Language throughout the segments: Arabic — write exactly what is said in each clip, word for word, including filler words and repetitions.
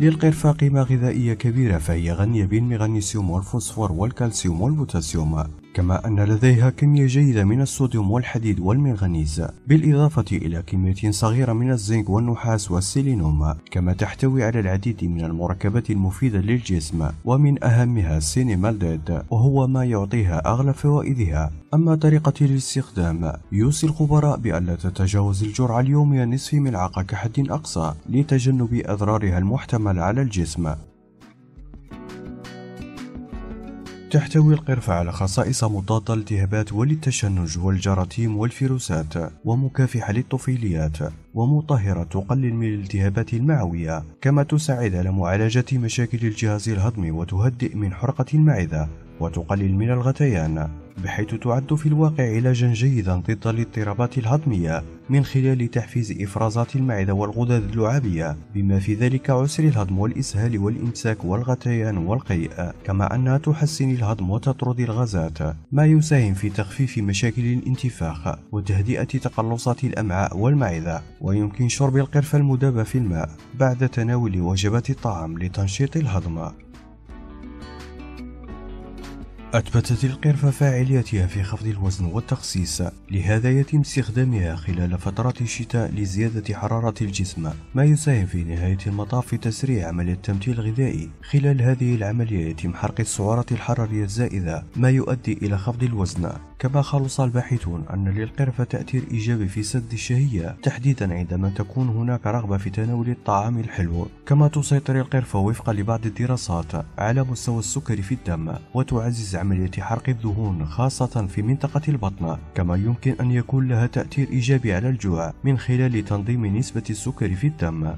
للقرفة قيمة غذائية كبيرة، فهي غنية بالمغنيسيوم والفوسفور والكالسيوم والبوتاسيوم، كما أن لديها كمية جيدة من الصوديوم والحديد والمنغنيز، بالإضافة إلى كمية صغيرة من الزنك والنحاس والسيلينيوم، كما تحتوي على العديد من المركبات المفيدة للجسم، ومن أهمها السينيمالديد، وهو ما يعطيها أغلى فوائدها. أما طريقة الاستخدام، يوصي الخبراء بأن لا تتجاوز الجرعة اليومية نصف ملعقة كحد أقصى لتجنب أضرارها المحتملة على الجسم. تحتوي القرفة على خصائص مضادة للالتهابات وللتشنج والجراثيم والفيروسات، ومكافحة للطفيليات، ومطهرة تقلل من الالتهابات المعوية، كما تساعد على معالجة مشاكل الجهاز الهضمي وتهدئ من حرقة المعدة وتقلل من الغثيان، بحيث تعد في الواقع علاجا جيدا ضد الاضطرابات الهضمية من خلال تحفيز إفرازات المعدة والغدد اللعابية، بما في ذلك عسر الهضم والإسهال والإمساك والغثيان والقيء، كما أنها تحسن الهضم وتطرد الغازات، ما يساهم في تخفيف مشاكل الانتفاخ وتهدئة تقلصات الأمعاء والمعدة. ويمكن شرب القرفة المذابة في الماء بعد تناول وجبات الطعام لتنشيط الهضم. أثبتت القرفة فاعليتها في خفض الوزن والتخسيس، لهذا يتم استخدامها خلال فترة الشتاء لزيادة حرارة الجسم، ما يساهم في نهاية المطاف في تسريع عملية التمثيل الغذائي. خلال هذه العملية يتم حرق السعرات الحرارية الزائدة، ما يؤدي إلى خفض الوزن. كما خلص الباحثون أن للقرفة تأثير إيجابي في سد الشهية، تحديدا عندما تكون هناك رغبة في تناول الطعام الحلو. كما تسيطر القرفة وفقا لبعض الدراسات على مستوى السكر في الدم، وتعزز عملية حرق الدهون خاصة في منطقة البطن. كما يمكن أن يكون لها تأثير إيجابي على الجوع من خلال تنظيم نسبة السكر في الدم.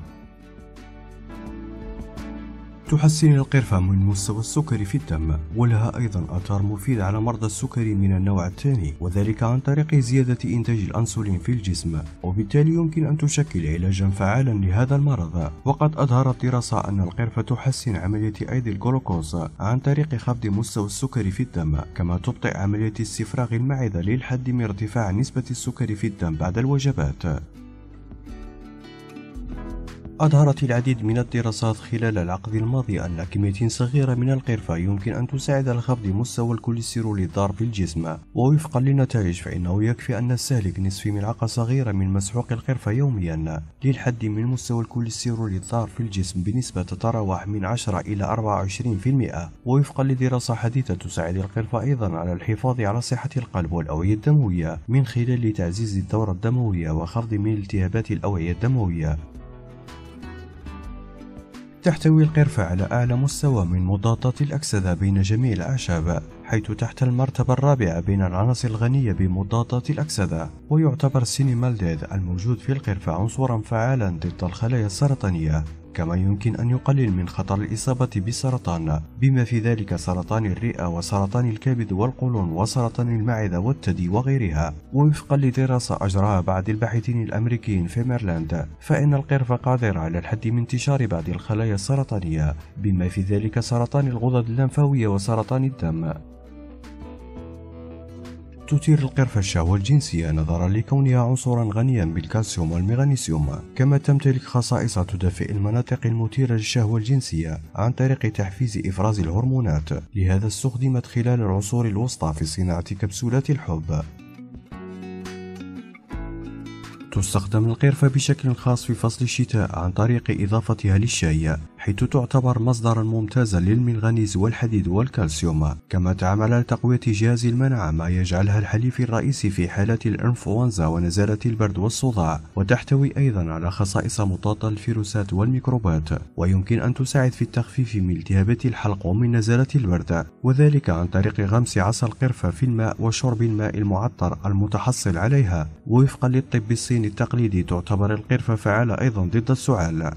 تحسن القرفة من مستوى السكري في الدم، ولها أيضا آثار مفيدة على مرضى السكري من النوع الثاني، وذلك عن طريق زيادة إنتاج الأنسولين في الجسم، وبالتالي يمكن أن تشكل علاجا فعالا لهذا المرض. وقد أظهرت دراسة أن القرفة تحسن عملية أيض الجلوكوز عن طريق خفض مستوى السكري في الدم، كما تبطئ عملية استفراغ المعدة للحد من ارتفاع نسبة السكري في الدم بعد الوجبات. أظهرت العديد من الدراسات خلال العقد الماضي أن كمية صغيرة من القرفة يمكن أن تساعد على خفض مستوى الكوليسترول الضار في الجسم، ووفقا للنتائج فإنه يكفي أن نستهلك نصف ملعقة صغيرة من مسحوق القرفة يوميا للحد من مستوى الكوليسترول الضار في الجسم بنسبة تتراوح من عشرة إلى أربعة وعشرين بالمئة. ووفقا لدراسة حديثة تساعد القرفة أيضا على الحفاظ على صحة القلب والأوعية الدموية من خلال تعزيز الدورة الدموية وخفض من التهابات الأوعية الدموية. تحتوي القرفة على أعلى مستوى من مضادات الأكسدة بين جميع الأعشاب، حيث تحت المرتبة الرابعة بين العناصر الغنية بمضادات الأكسدة. ويعتبر السينيمالديد الموجود في القرفة عنصرا فعالا ضد الخلايا السرطانية، كما يمكن أن يقلل من خطر الإصابة بالسرطان، بما في ذلك سرطان الرئة وسرطان الكبد والقولون وسرطان المعدة والثدي وغيرها. ووفقا لدراسة أجراها بعض الباحثين الأمريكيين في ميرلاند، فإن القرفة قادرة على الحد من انتشار بعض الخلايا السرطانية، بما في ذلك سرطان الغدد اللمفاوية وسرطان الدم. تثير القرفة الشهوة الجنسية نظرا لكونها عنصرا غنيا بالكالسيوم والمغنيسيوم، كما تمتلك خصائص تدافئ المناطق المثيرة للشهوة الجنسية عن طريق تحفيز إفراز الهرمونات، لهذا استخدمت خلال العصور الوسطى في صناعة كبسولات الحب. تستخدم القرفة بشكل خاص في فصل الشتاء عن طريق إضافتها للشاي، حيث تعتبر مصدرا ممتازا للمنغنيز والحديد والكالسيوم. كما تعمل على تقوية جهاز المناعة، ما يجعلها الحليف الرئيسي في حالات الإنفلونزا ونزالة البرد والصداع. وتحتوي أيضا على خصائص مضادة للفيروسات والميكروبات، ويمكن أن تساعد في التخفيف من التهابات الحلق ومن نزالة البرد، وذلك عن طريق غمس عصا القرفة في الماء وشرب الماء المعطر المتحصل عليها. ووفقا للطب الصيني التقليدي تعتبر القرفة فعالة أيضا ضد السعال.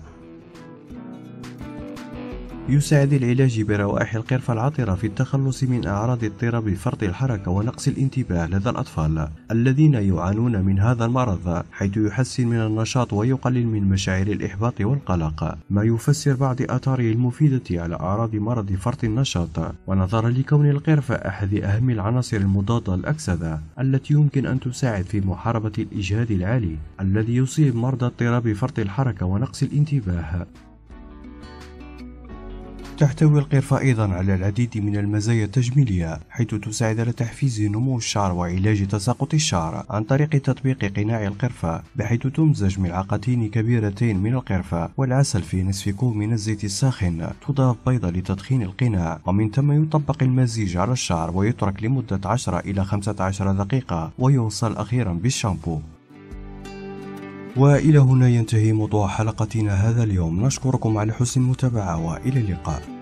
يساعد العلاج بروائح القرفة العطرة في التخلص من أعراض اضطراب فرط الحركة ونقص الانتباه لدى الأطفال الذين يعانون من هذا المرض، حيث يحسن من النشاط ويقلل من مشاعر الإحباط والقلق، ما يفسر بعض آثاره المفيدة على أعراض مرض فرط النشاط. ونظرا لكون القرفة أحد أهم العناصر المضادة للأكسدة التي يمكن أن تساعد في محاربة الإجهاد العالي الذي يصيب مرضى اضطراب فرط الحركة ونقص الانتباه. تحتوي القرفة أيضا على العديد من المزايا التجميلية، حيث تساعد على تحفيز نمو الشعر وعلاج تساقط الشعر عن طريق تطبيق قناع القرفة، بحيث تمزج ملعقتين كبيرتين من القرفة والعسل في نصف كوب من الزيت الساخن، تضاف بيضة لتدخين القناع، ومن ثم يطبق المزيج على الشعر ويترك لمدة عشرة إلى خمسة عشر دقيقة، ويوصل أخيرا بالشامبو. وإلى هنا ينتهي موضوع حلقتنا هذا اليوم، نشكركم على حسن المتابعة وإلى اللقاء.